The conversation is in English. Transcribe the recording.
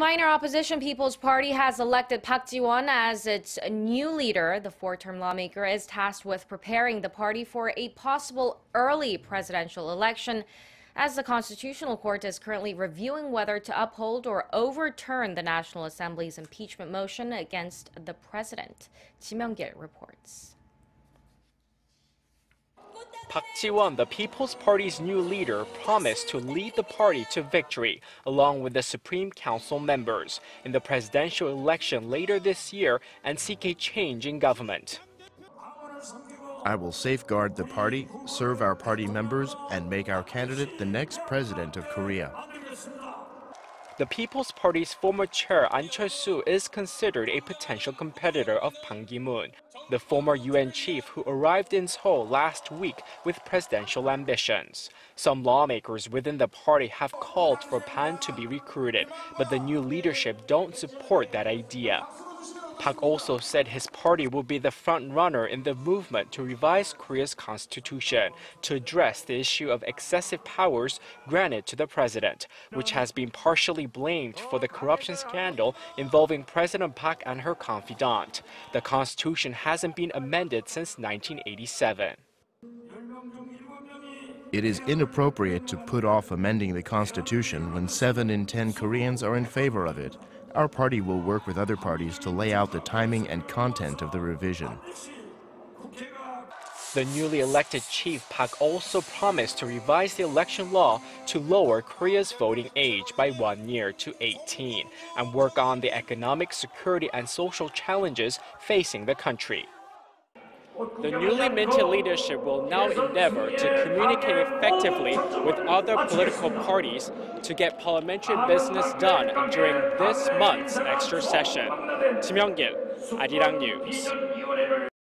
Minor opposition People's Party has elected Park Jie-won as its new leader. The four-term lawmaker is tasked with preparing the party for a possible early presidential election, as the Constitutional Court is currently reviewing whether to uphold or overturn the National Assembly's impeachment motion against the president. Ji Myung-kil reports. Park Jie-won, the People's Party's new leader, promised to lead the party to victory, along with the Supreme Council members, in the presidential election later this year and seek a change in government. I will safeguard the party, serve our party members, and make our candidate the next president of Korea. The People's Party's former chair, Ahn Cheol-soo, is considered a potential competitor of Ban Ki-moon, the former UN chief who arrived in Seoul last week with presidential ambitions. Some lawmakers within the party have called for Ban to be recruited, but the new leadership don't support that idea. Park also said his party will be the front-runner in the movement to revise Korea's constitution to address the issue of excessive powers granted to the president, which has been partially blamed for the corruption scandal involving President Park and her confidant. The constitution hasn't been amended since 1987. It is inappropriate to put off amending the constitution when 7 in 10 Koreans are in favor of it. Our party will work with other parties to lay out the timing and content of the revision. The newly elected chief Park also promised to revise the election law to lower Korea's voting age by 1 year to 18 and work on the economic, security and social challenges facing the country. The newly minted leadership will now endeavor to communicate effectively with other political parties to get parliamentary business done during this month's extra session. Ji Myung-kil, Arirang News.